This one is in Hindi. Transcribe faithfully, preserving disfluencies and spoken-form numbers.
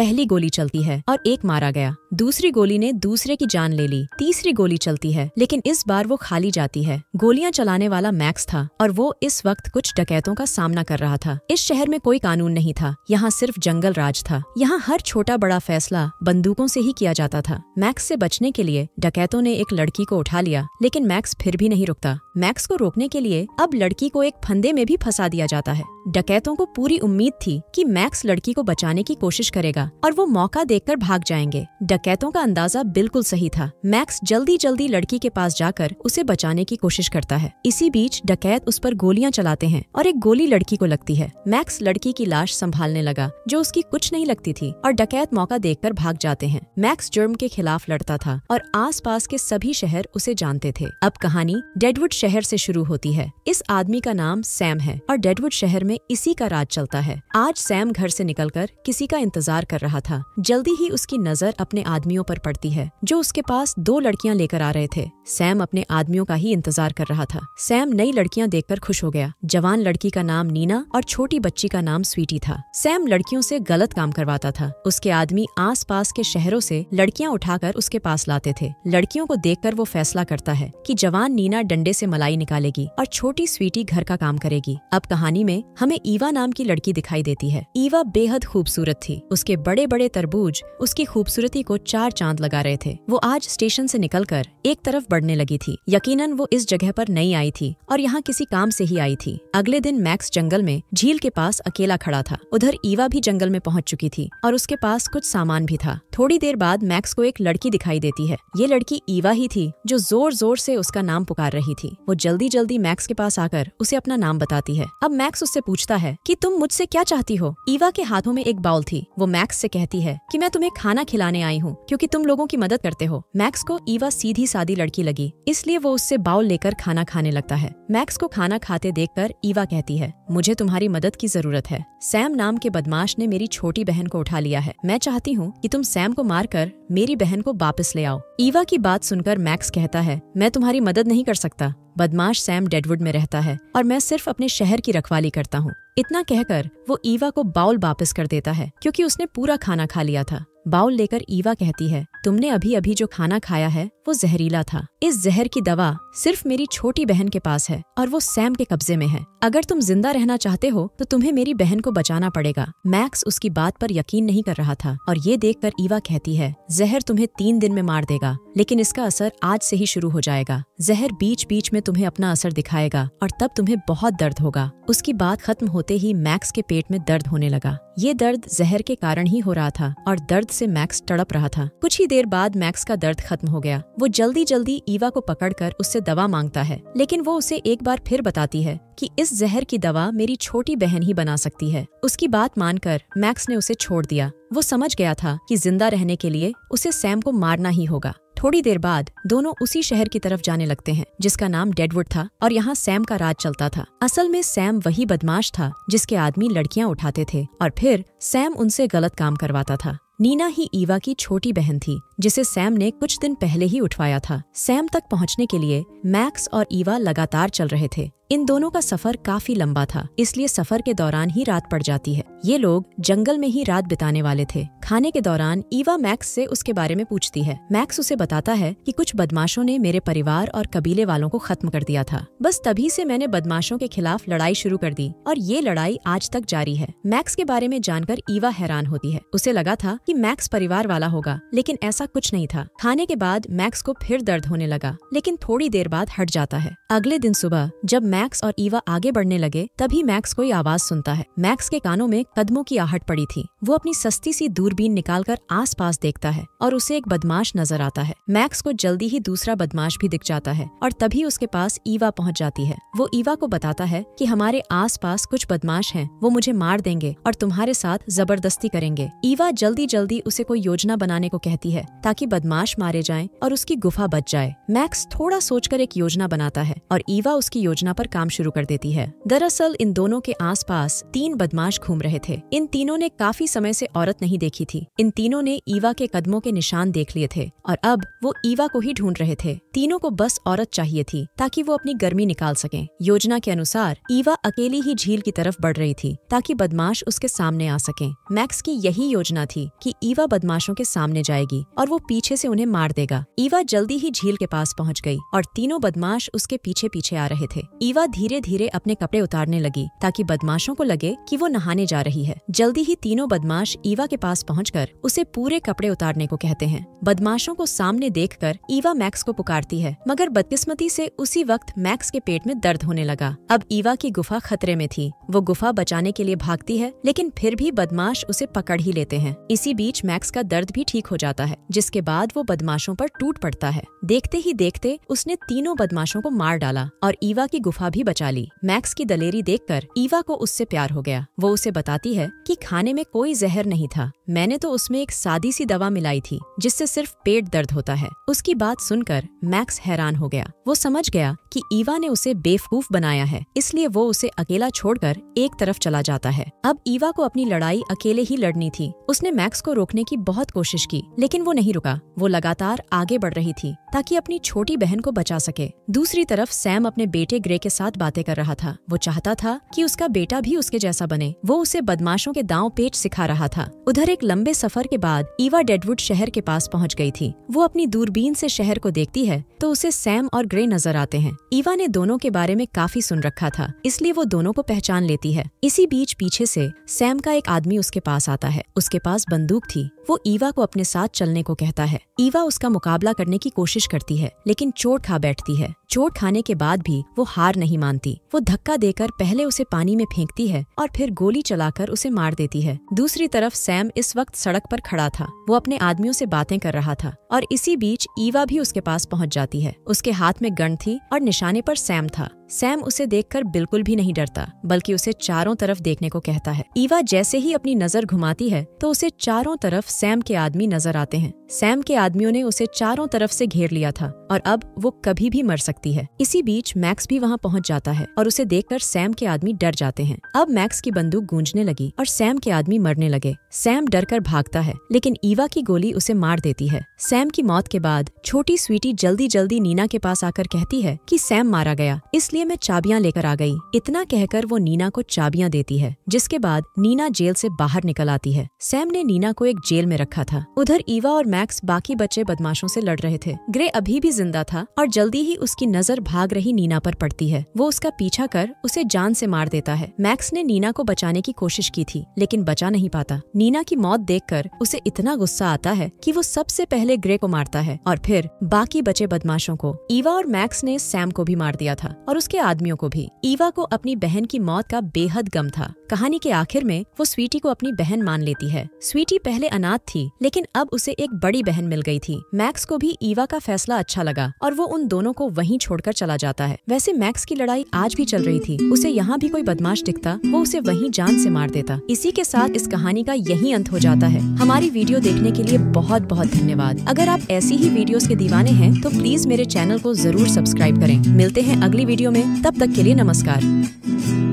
पहली गोली चलती है और एक मारा गया। दूसरी गोली ने दूसरे की जान ले ली। तीसरी गोली चलती है लेकिन इस बार वो खाली जाती है। गोलियां चलाने वाला मैक्स था और वो इस वक्त कुछ डकैतों का सामना कर रहा था। इस शहर में कोई कानून नहीं था, यहाँ सिर्फ जंगल राज था। यहाँ हर छोटा बड़ा फैसला बंदूकों से ही किया जाता था। मैक्स से बचने के लिए डकैतों ने एक लड़की को उठा लिया, लेकिन मैक्स फिर भी नहीं रुकता। मैक्स को रोकने के लिए अब लड़की को एक फंदे में भी फंसा दिया जाता है। डकैतों को पूरी उम्मीद थी कि मैक्स लड़की को बचाने की कोशिश करेगा और वो मौका देखकर भाग जाएंगे। डकैतों का अंदाजा बिल्कुल सही था। मैक्स जल्दी जल्दी लड़की के पास जाकर उसे बचाने की कोशिश करता है। इसी बीच डकैत उस पर गोलियां चलाते हैं और एक गोली लड़की को लगती है। मैक्स लड़की की लाश संभालने लगा जो उसकी कुछ नहीं लगती थी और डकैत मौका देखकर भाग जाते हैं। मैक्स जुर्म के खिलाफ लड़ता था और आसपास के सभी शहर उसे जानते थे। अब कहानी डेडवुड शहर से शुरू होती है। इस आदमी का नाम सैम है और डेडवुड शहर में इसी का राज चलता है। आज सैम घर से निकलकर किसी का इंतजार कर रहा था। जल्दी ही उसकी नजर अपने आदमियों पर पड़ती है जो उसके पास दो लड़कियां लेकर आ रहे थे। सैम अपने आदमियों का ही इंतजार कर रहा था। सैम नई लड़कियां देखकर खुश हो गया। जवान लड़की का नाम नीना और छोटी बच्ची का नाम स्वीटी था। सैम लड़कियों से गलत काम करवाता था। उसके आदमी आसपास के शहरों से लड़कियां उठाकर उसके पास लाते थे। लड़कियों को देखकर वो फैसला करता है कि जवान नीना डंडे से मलाई निकालेगी और छोटी स्वीटी घर का काम करेगी। अब कहानी में हमें ईवा नाम की लड़की दिखाई देती है। ईवा बेहद खूबसूरत थी। उसके बड़े बड़े तरबूज उसकी खूबसूरती को चार चांद लगा रहे थे। वो आज स्टेशन से निकलकर एक तरफ बढ़ने लगी थी। यकीनन वो इस जगह पर नई आई थी और यहाँ किसी काम से ही आई थी। अगले दिन मैक्स जंगल में झील के पास अकेला खड़ा था। उधर ईवा भी जंगल में पहुँच चुकी थी और उसके पास कुछ सामान भी था। थोड़ी देर बाद मैक्स को एक लड़की दिखाई देती है। ये लड़की ईवा ही थी जो जोर जोर से उसका नाम पुकार रही थी। वो जल्दी जल्दी मैक्स के पास आकर उसे अपना नाम बताती है। अब मैक्स उससे पूछता है कि तुम मुझसे क्या चाहती हो। ईवा के हाथों में एक बाउल थी। वो मैक्स से कहती है कि मैं तुम्हें खाना खिलाने आई हूँ क्योंकि तुम लोगों की मदद करते हो। मैक्स को ईवा सीधी सादी लड़की लगी, इसलिए वो उससे बाउल लेकर खाना खाने लगता है। मैक्स को खाना खाते देखकर ईवा कहती है, मुझे तुम्हारी मदद की जरूरत है। सैम नाम के बदमाश ने मेरी छोटी बहन को उठा लिया है। मैं चाहती हूँ कि तुम सैम को मारकर मेरी बहन को वापस ले आओ। ईवा की बात सुनकर मैक्स कहता है, मैं तुम्हारी मदद नहीं कर सकता। बदमाश सैम डेडवुड में रहता है और मैं सिर्फ अपने शहर की रखवाली करता हूँ। इतना कहकर वो ईवा को बाउल वापस कर देता है क्योंकि उसने पूरा खाना खा लिया था। बाउल लेकर ईवा कहती है, तुमने अभी अभी जो खाना खाया है वो जहरीला था। इस जहर की दवा सिर्फ मेरी छोटी बहन के पास है और वो सैम के कब्जे में है। अगर तुम जिंदा रहना चाहते हो तो तुम्हें मेरी बहन को बचाना पड़ेगा। मैक्स उसकी बात पर यकीन नहीं कर रहा था और ये देखकर ईवा कहती है, जहर तुम्हें तीन दिन में मार देगा लेकिन इसका असर आज से ही शुरू हो जाएगा। जहर बीच बीच में तुम्हें अपना असर दिखाएगा और तब तुम्हें बहुत दर्द होगा। उसकी बात खत्म होते ही मैक्स के पेट में दर्द होने लगा। ये दर्द जहर के कारण ही हो रहा था और दर्द से मैक्स तड़प रहा था। कुछ ही देर बाद मैक्स का दर्द खत्म हो गया। वो जल्दी जल्दी ईवा को पकड़कर उससे दवा मांगता है, लेकिन वो उसे एक बार फिर बताती है कि इस जहर की दवा मेरी छोटी बहन ही बना सकती है। उसकी बात मानकर मैक्स ने उसे छोड़ दिया। वो समझ गया था कि जिंदा रहने के लिए उसे सैम को मारना ही होगा। थोड़ी देर बाद दोनों उसी शहर की तरफ जाने लगते हैं जिसका नाम डेडवुड था और यहाँ सैम का राज चलता था। असल में सैम वही बदमाश था जिसके आदमी लड़कियाँ उठाते थे और फिर सैम उनसे गलत काम करवाता था। नीना ही ईवा की छोटी बहन थी जिसे सैम ने कुछ दिन पहले ही उठवाया था। सैम तक पहुंचने के लिए मैक्स और ईवा लगातार चल रहे थे। इन दोनों का सफर काफी लंबा था, इसलिए सफर के दौरान ही रात पड़ जाती है। ये लोग जंगल में ही रात बिताने वाले थे। खाने के दौरान ईवा मैक्स से उसके बारे में पूछती है। मैक्स उसे बताता है कि कुछ बदमाशों ने मेरे परिवार और कबीले वालों को खत्म कर दिया था। बस तभी से मैंने बदमाशों के खिलाफ लड़ाई शुरू कर दी और ये लड़ाई आज तक जारी है। मैक्स के बारे में जानकर ईवा हैरान होती है। उसे लगा था कि मैक्स परिवार वाला होगा, लेकिन ऐसा कुछ नहीं था। खाने के बाद मैक्स को फिर दर्द होने लगा, लेकिन थोड़ी देर बाद हट जाता है। अगले दिन सुबह जब मैक्स और ईवा आगे बढ़ने लगे तभी मैक्स कोई आवाज सुनता है। मैक्स के कानों में कदमों की आहट पड़ी थी। वो अपनी सस्ती सी दूरबीन निकालकर आसपास देखता है और उसे एक बदमाश नजर आता है। मैक्स को जल्दी ही दूसरा बदमाश भी दिख जाता है और तभी उसके पास ईवा पहुंच जाती है। वो ईवा को बताता है कि हमारे आसपास कुछ बदमाश हैं, वो मुझे मार देंगे और तुम्हारे साथ जबरदस्ती करेंगे। ईवा जल्दी जल्दी उसे कोई योजना बनाने को कहती है ताकि बदमाश मारे जाएं और उसकी गुफा बच जाए। मैक्स थोड़ा सोचकर एक योजना बनाता है और ईवा उसकी योजना पर काम शुरू कर देती है। दरअसल इन दोनों के आसपास तीन बदमाश घूम रहे थे। इन तीनों ने काफी समय से औरत नहीं देखी थी। इन तीनों ने ईवा के कदमों के निशान देख लिए थे और अब वो ईवा को ही ढूंढ रहे थे। तीनों को बस औरत चाहिए थी ताकि वो अपनी गर्मी निकाल सकें। योजना के अनुसार ईवा अकेली ही झील की तरफ बढ़ रही थी ताकि बदमाश उसके सामने आ सकें। मैक्स की यही योजना थी कि ईवा बदमाशों के सामने जाएगी और वो पीछे से उन्हें मार देगा। ईवा जल्दी ही झील के पास पहुंच गई और तीनों बदमाश उसके पीछे पीछे आ रहे थे। ईवा धीरे धीरे अपने कपड़े उतारने लगी ताकि बदमाशों को लगे कि वो नहाने जा रही है। जल्दी ही तीनों बदमाश ईवा के पास पहुंचकर उसे पूरे कपड़े उतारने को कहते हैं। बदमाशों को सामने देखकर ईवा मैक्स को पुकारती है, मगर बदकिस्मती से उसी वक्त मैक्स के पेट में दर्द होने लगा। अब ईवा की गुफा खतरे में थी। वो गुफा बचाने के लिए भागती है, लेकिन फिर भी बदमाश उसे पकड़ ही लेते हैं। इसी बीच मैक्स का दर्द भी ठीक हो जाता है, जिसके बाद वो बदमाशों पर टूट पड़ता है। देखते ही देखते उसने तीनों बदमाशों को मार डाला और ईवा की गुफा भी बचा ली। मैक्स की दलेरी देखकर ईवा को उससे प्यार हो गया। वो उसे बताती है कि खाने में कोई जहर नहीं था, मैंने तो उसमें एक सादी सी दवा मिलाई थी जिससे सिर्फ पेट दर्द होता है। उसकी बात सुनकर मैक्स हैरान हो गया। वो समझ गया कि ईवा ने उसे बेवकूफ बनाया है, इसलिए वो उसे अकेला छोड़कर एक तरफ चला जाता है। अब ईवा को अपनी लड़ाई अकेले ही लड़नी थी। उसने मैक्स को रोकने की बहुत कोशिश की, लेकिन वो नहीं रुका। वो लगातार आगे बढ़ रही थी ताकि अपनी छोटी बहन को बचा सके। दूसरी तरफ सैम अपने बेटे ग्रे के साथ बातें कर रहा था। वो चाहता था कि उसका बेटा भी उसके जैसा बने। वो उसे बदमाशों के दांव पेच सिखा रहा था। उधर एक लंबे सफर के बाद ईवा डेडवुड शहर के पास पहुंच गई थी। वो अपनी दूरबीन से शहर को देखती है तो उसे सैम और ग्रे नजर आते हैं। ईवा ने दोनों के बारे में काफी सुन रखा था, इसलिए वो दोनों को पहचान लेती है। इसी बीच पीछे से सैम का एक आदमी उसके पास आता है। उसके पास बंदूक थी। वो ईवा को अपने साथ चलने को कहता है। ईवा उसका मुकाबला करने की कोशिश करती है, लेकिन चोट खा बैठती है। चोट खाने के बाद भी वो हार नहीं मानती। वो धक्का देकर पहले उसे पानी में फेंकती है और फिर गोली चलाकर उसे मार देती है। दूसरी तरफ सैम इस वक्त सड़क पर खड़ा था। वो अपने आदमियों से बातें कर रहा था और इसी बीच ईवा भी उसके पास पहुंच जाती है। उसके हाथ में गन थी और निशाने पर सैम था। सैम उसे देखकर बिल्कुल भी नहीं डरता, बल्कि उसे चारों तरफ देखने को कहता है। ईवा जैसे ही अपनी नजर घुमाती है तो उसे चारों तरफ सैम के आदमी नजर आते हैं। सैम के आदमियों ने उसे चारों तरफ से घेर लिया था और अब वो कभी भी मर सकती है। इसी बीच मैक्स भी वहां पहुंच जाता है और उसे देखकर सैम के आदमी डर जाते हैं। अब मैक्स की बंदूक गूंजने लगी और सैम के आदमी मरने लगे। सैम डरकर भागता है, लेकिन ईवा की गोली उसे मार देती है। सैम की मौत के बाद छोटी स्वीटी जल्दी जल्दी नीना के पास आकर कहती है कि सैम मारा गया, इसलिए मैं चाबियां लेकर आ गई। इतना कहकर वो नीना को चाबियां देती है, जिसके बाद नीना जेल से बाहर निकल आती है। सैम ने नीना को एक जेल में रखा था। उधर ईवा और मैक्स बाकी बच्चे बदमाशों से लड़ रहे थे। ग्रे अभी भी जिंदा था और जल्दी ही उसकी नजर भाग रही नीना पर पड़ती है। वो उसका पीछा कर उसे जान से मार देता है। मैक्स ने नीना को बचाने की कोशिश की थी, लेकिन बचा नहीं पाता। नीना की मौत देख कर उसे इतना गुस्सा आता है कि वो सबसे पहले ग्रे को मारता है और फिर बाकी बचे बदमाशों को। ईवा और मैक्स ने सैम को भी मार दिया था और उसके आदमियों को भी। ईवा को अपनी बहन की मौत का बेहद गम था। कहानी के आखिर में वो स्वीटी को अपनी बहन मान लेती है। स्वीटी पहले अनाथ थी, लेकिन अब उसे एक बड़ी बहन मिल गई थी। मैक्स को भी ईवा का फैसला अच्छा लगा और वो उन दोनों को वहीं छोड़कर चला जाता है। वैसे मैक्स की लड़ाई आज भी चल रही थी। उसे यहाँ भी कोई बदमाश दिखता, वो उसे वहीं जान से मार देता। इसी के साथ इस कहानी का यही अंत हो जाता है। हमारी वीडियो देखने के लिए बहुत बहुत धन्यवाद। अगर आप ऐसी ही वीडियोस के दीवाने हैं तो प्लीज मेरे चैनल को जरूर सब्सक्राइब करें। मिलते हैं अगली वीडियो में, तब तक के लिए नमस्कार।